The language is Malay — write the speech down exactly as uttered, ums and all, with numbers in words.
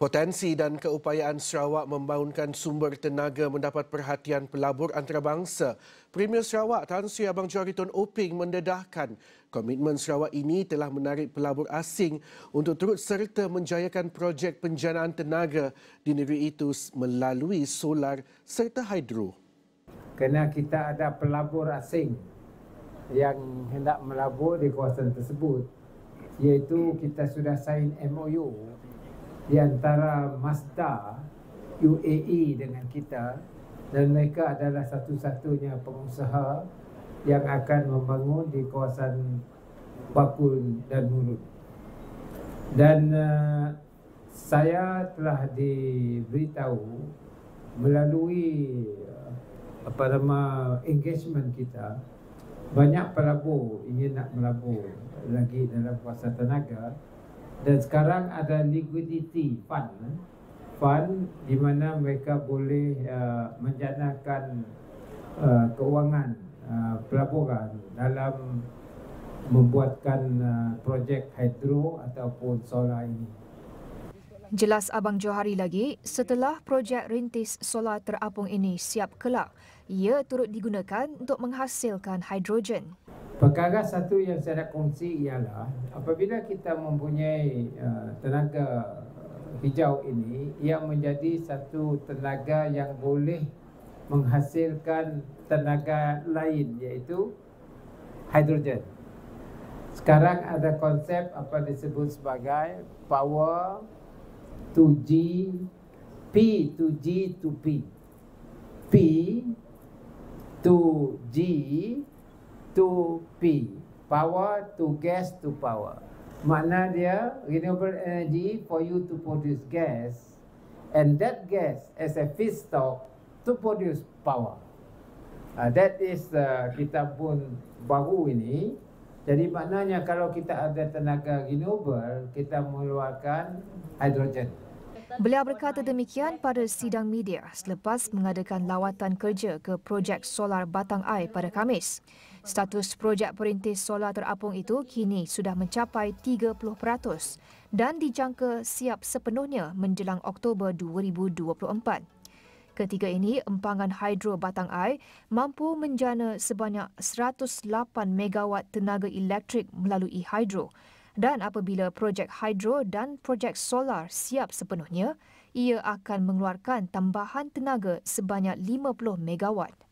Potensi dan keupayaan Sarawak membangunkan sumber tenaga mendapat perhatian pelabur antarabangsa. Premier Sarawak Tan Sri Abang Johari Tun Openg mendedahkan komitmen Sarawak ini telah menarik pelabur asing untuk turut serta menjayakan projek penjanaan tenaga di negeri itu melalui solar serta hidro. Kerana kita ada pelabur asing yang hendak melabur di kawasan tersebut, iaitu kita sudah sign M O U di antara MASDA U A E dengan kita, dan mereka adalah satu-satunya pengusaha yang akan membangun di kawasan Bakun dan Murud. Dan uh, saya telah diberitahu melalui uh, apa nama engagement kita, banyak pelabur ingin nak melabur lagi dalam kawasan tenaga. Dan sekarang ada liquidity fund, fund di mana mereka boleh uh, menjanakan uh, kewangan uh, pelaburan dalam membuatkan uh, projek hidro ataupun solar ini. Jelas Abang Johari lagi, setelah projek rintis solar terapung ini siap kelak, ia turut digunakan untuk menghasilkan hidrogen. Perkara satu yang saya nak kongsi ialah apabila kita mempunyai uh, tenaga hijau ini, ia menjadi satu tenaga yang boleh menghasilkan tenaga lain, iaitu hidrogen. Sekarang ada konsep apa disebut sebagai power two G, P two G two P. P two G two P, power to gas to power. Makna dia renewable energy for you to produce gas, and that gas as a feedstock to produce power. Uh, that is uh, kita pun baru ini. Jadi maknanya kalau kita ada tenaga renewable, kita mengeluarkan hidrogen. Beliau berkata demikian pada sidang media selepas mengadakan lawatan kerja ke projek solar Batang Ai pada Khamis. Status projek perintis solar terapung itu kini sudah mencapai tiga puluh peratus dan dijangka siap sepenuhnya menjelang Oktober dua ribu dua puluh empat. Ketika ini, empangan hidro Batang Ai mampu menjana sebanyak seratus lapan megawatt tenaga elektrik melalui hidro. Dan apabila projek hidro dan projek solar siap sepenuhnya, ia akan mengeluarkan tambahan tenaga sebanyak lima puluh megawatt.